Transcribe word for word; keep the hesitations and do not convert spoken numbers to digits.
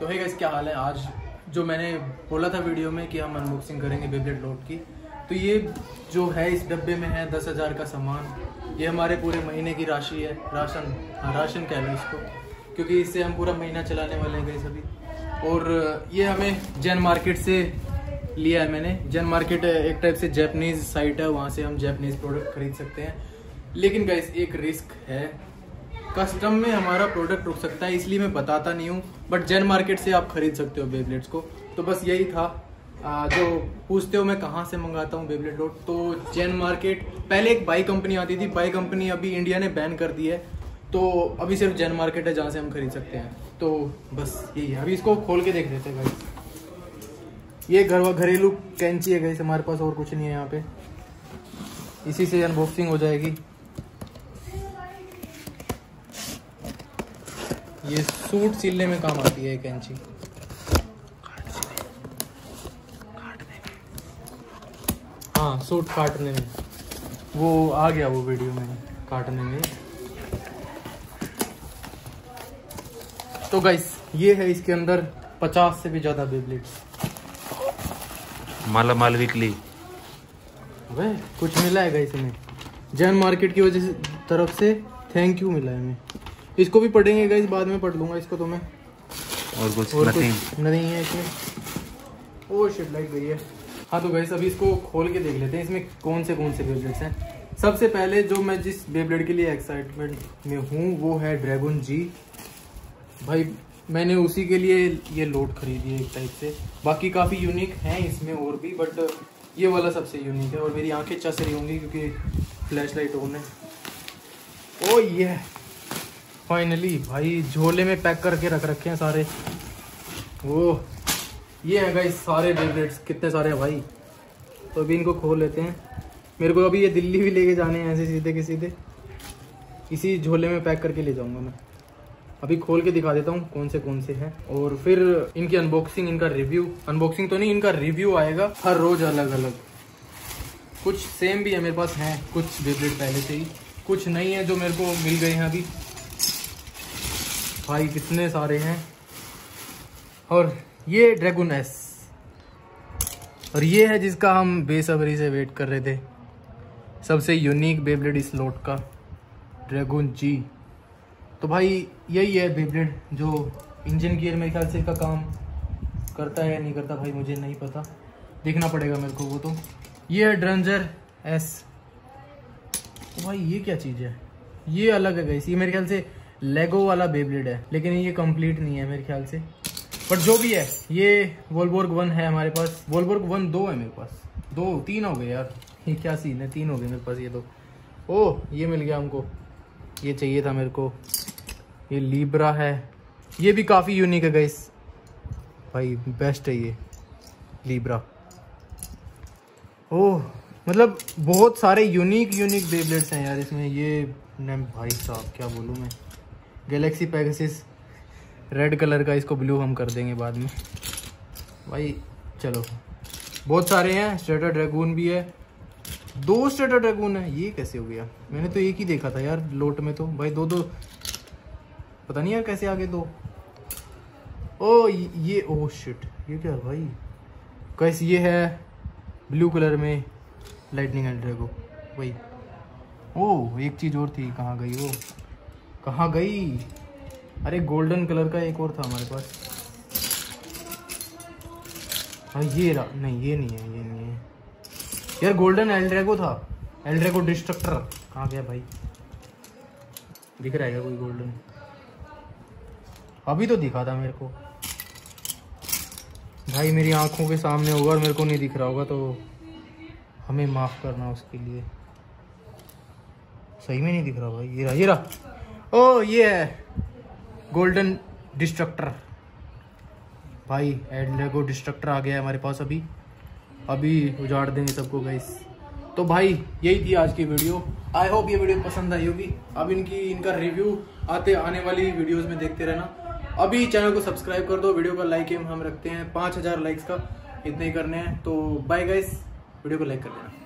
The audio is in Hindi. तो है गाइस क्या हाल है। आज जो मैंने बोला था वीडियो में कि हम अनबॉक्सिंग करेंगे बेब्लेड लोड की, तो ये जो है इस डब्बे में है दस हज़ार का सामान। ये हमारे पूरे महीने की राशि है, राशन, हाँ राशन कह लो इसको, क्योंकि इससे हम पूरा महीना चलाने वाले हैं गाइस अभी। और ये हमें जैन मार्केट से लिया है मैंने। जैन मार्केट एक टाइप से जैपनीज़ साइट है, वहाँ से हम जैपनीज़ प्रोडक्ट खरीद सकते हैं। लेकिन गाइस एक रिस्क है, कस्टम में हमारा प्रोडक्ट रुक सकता है, इसलिए मैं बताता नहीं हूँ। बट जैन मार्केट से आप खरीद सकते हो बेब्लेड्स को। तो बस यही था, आ, जो पूछते हो मैं कहाँ से मंगाता हूँ बेब्लेड लोड, तो जैन मार्केट। पहले एक बाई कंपनी आती थी, बाई कंपनी अभी इंडिया ने बैन कर दी है, तो अभी सिर्फ जैन मार्केट है जहाँ से हम खरीद सकते हैं। तो बस यही है, अभी इसको खोल के देख लेते हैं गाइस। ये घर व घरेलू कैंची है गाइस हमारे पास, और कुछ नहीं है यहाँ पे, इसी से अनबॉक्सिंग हो जाएगी। ये सूट सिलने में काम आती है कैंची। हाँ, सूट काटने में, वो आ गया वो वीडियो में काटने में। तो गाइस ये है, इसके अंदर पचास से भी ज्यादा बेब्लेड्स माला माल वीकली। अबे कुछ मिला है गाइस हमें जैन मार्केट की वजह से तरफ से, थैंक यू मिला है हमें। इसको भी पढ़ेंगे गाइस, बाद में पढ़ लूँगा इसको तो मैं। और कुछ नहीं है इसमें। ओ शिट, लाइट गई है। हाँ तो गाइस अभी इसको खोल के देख लेते हैं इसमें कौन से कौन से बेब्लेड्स हैं। सबसे पहले जो मैं जिस बेब्लेड के लिए एक्साइटमेंट में हूँ वो है ड्रैगन जी। भाई मैंने उसी के लिए ये लोड खरीदी है एक टाइप से। बाकी काफ़ी यूनिक हैं इसमें और भी, बट ये वाला सबसे यूनिक है। और मेरी आंखें चस रही होंगी क्योंकि फ्लैश लाइट ऑन है। ओ ये फाइनली भाई, झोले में पैक करके रख रखे हैं सारे। वो ये है गाइस सारे बेब्लेड्स, कितने सारे हैं भाई। तो अभी इनको खोल लेते हैं, मेरे को अभी ये दिल्ली भी लेके जाने हैं ऐसे सीधे के सीधे, इसी झोले में पैक करके ले जाऊँगा मैं। अभी खोल के दिखा देता हूँ कौन से कौन से हैं, और फिर इनकी अनबॉक्सिंग, इनका रिव्यू, अनबॉक्सिंग तो नहीं इनका रिव्यू आएगा हर रोज अलग अलग। कुछ सेम भी है मेरे पास हैं, कुछ बेब्लेड पहले से ही, कुछ नई है जो मेरे को मिल गए हैं अभी। भाई कितने सारे हैं। और ये ड्रैगून एस, और ये है जिसका हम बेसब्री से वेट कर रहे थे, सबसे यूनिक बेब्लेड इस लॉट का, ड्रैगून जी। तो भाई यही है बेब्लेड जो इंजन गियर मेरे ख्याल से इसका काम करता है या नहीं करता भाई मुझे नहीं पता, देखना पड़ेगा मेरे को वो। तो ये है ड्रंजर एस। तो भाई ये क्या चीज़ है, ये अलग है गाइस, ये मेरे ख्याल से लेगो वाला बेब्लेड है, लेकिन ये कंप्लीट नहीं है मेरे ख्याल से। बट जो भी है, ये वोल्बोर्ग वन है हमारे पास, वोल्बोर्ग वन दो है मेरे पास, दो तीन हो गए यार, ये क्या सीन है, तीन हो गए मेरे पास ये दो। ओह ये मिल गया हमको, ये चाहिए था मेरे को। ये लीब्रा है, ये भी काफ़ी यूनिक है गाइस, भाई बेस्ट है ये लीब्रा। ओह मतलब बहुत सारे यूनिक यूनिक बेब्लेड्स हैं यार इसमें। ये भाई साहब क्या बोलूँ मैं, गैलेक्सी पेगासस रेड कलर का, इसको ब्लू हम कर देंगे बाद में भाई। चलो बहुत सारे हैं, स्टार्टर ड्रैगन भी है, दो स्टार्टर ड्रैगन है, ये कैसे हो गया, मैंने तो एक ही देखा था यार लोट में। तो भाई दो दो पता नहीं यार कैसे आगे दो। ओ ये, ओ शिट ये क्या भाई। कैसे ये है ब्लू कलर में लाइटनिंग ड्रैगो भाई। ओह एक चीज़ और थी, कहाँ गई वो, कहाँ गई। अरे गोल्डन कलर का एक और था हमारे पास। हाँ ये रहा, नहीं ये नहीं है, ये नहीं है यार, गोल्डन एल-ड्रैगो था, एल-ड्रैगो डिस्ट्रक्टर। कहाँ गया भाई, दिख रहा है कोई गोल्डन, अभी तो दिखा था मेरे को भाई, मेरी आंखों के सामने होगा और मेरे को नहीं दिख रहा होगा, तो हमें माफ़ करना उसके लिए। सही में नहीं दिख रहा भाई। ये रहा ये रहा, ओ ये है गोल्डन डिस्ट्रक्टर। भाई एल-ड्रैगो डिस्ट्रक्टर आ गया है हमारे पास अभी, अभी उजाड़ देंगे सबको गाइस। तो भाई यही थी आज की वीडियो, आई होप ये वीडियो पसंद आई होगी। अब इनकी इनका रिव्यू आते आने वाली वीडियोज़ में देखते रहना। अभी चैनल को सब्सक्राइब कर दो, वीडियो का लाइक एम हम रखते हैं पाँच हज़ार लाइक्स का, इतने ही करने हैं। तो बाय गाइस, वीडियो को लाइक कर देना।